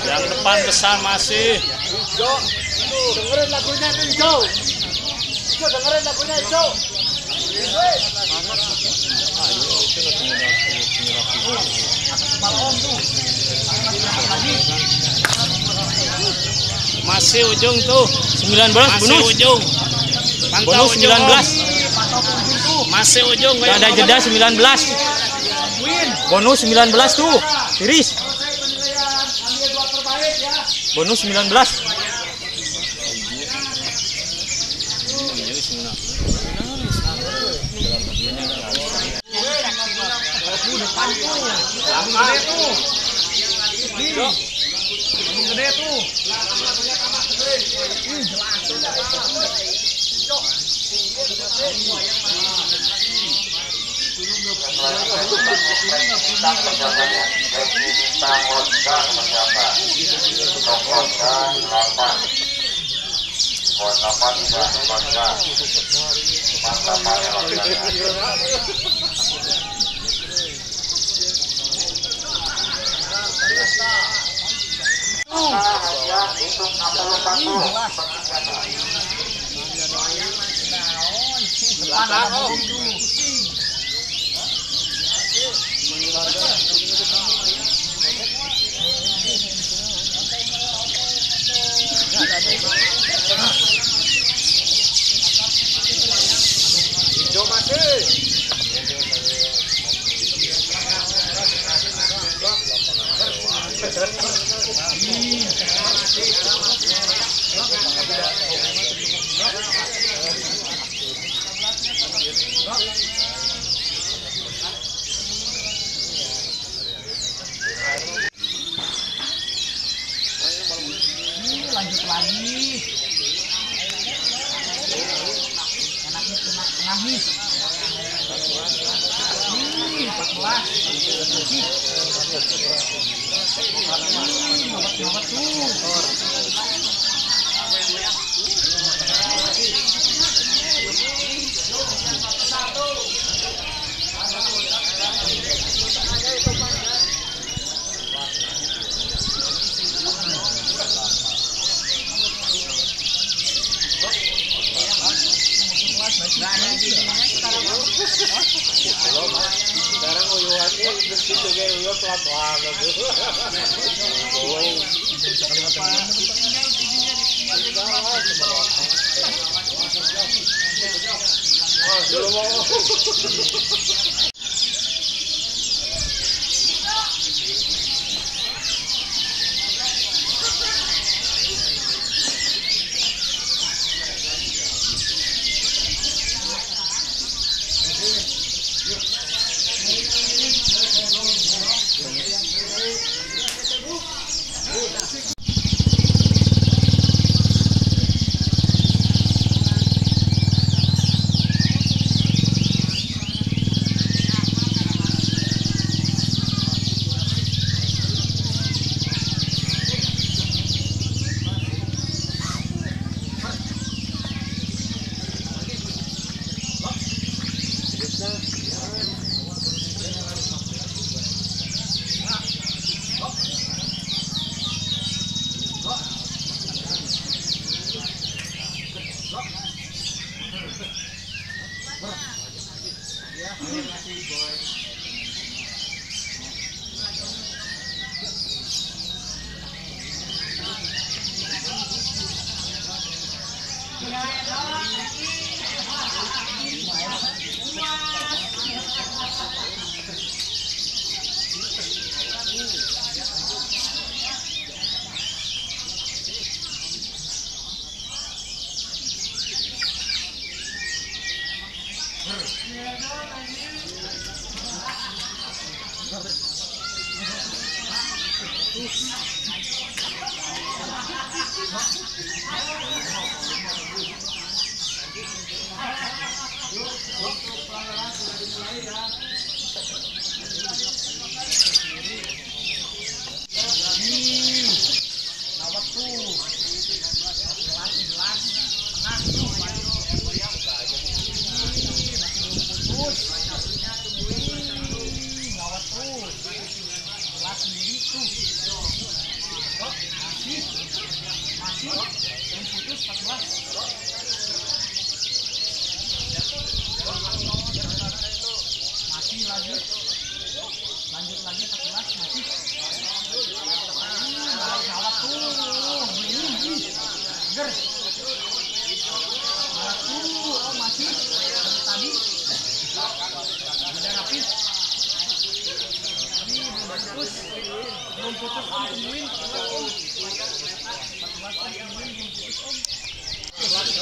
Yang depan besar masih hijau. Dengerin lagunya itu hijau. Dengerin lagunya hijau. Masih ujung tuh 19 masih ujung. Pantau 19. Masih ujung. Gak ada jeda 19. Bonus 19 tuh, tiris. Bonus 19. Terima kasih telah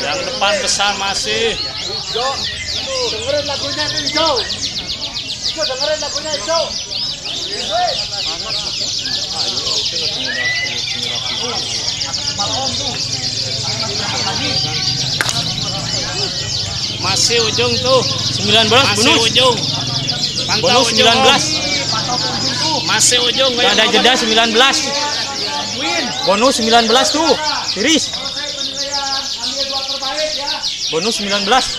Yang depan besar masih hijau. Dengerin lagunya itu hijau. Dengerin lagunya hijau. Masih ujung tuh 19 masih ujung. Pantau 19. Masih ujung. Gak ada jeda 19. Bonus 19 tuh, Tiris. Bonus 19.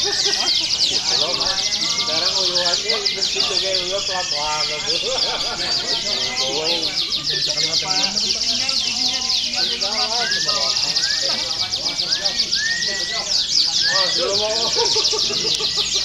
Sekarang uyuannya bersih juga, uyuan pelan-pelan gitu. Oh,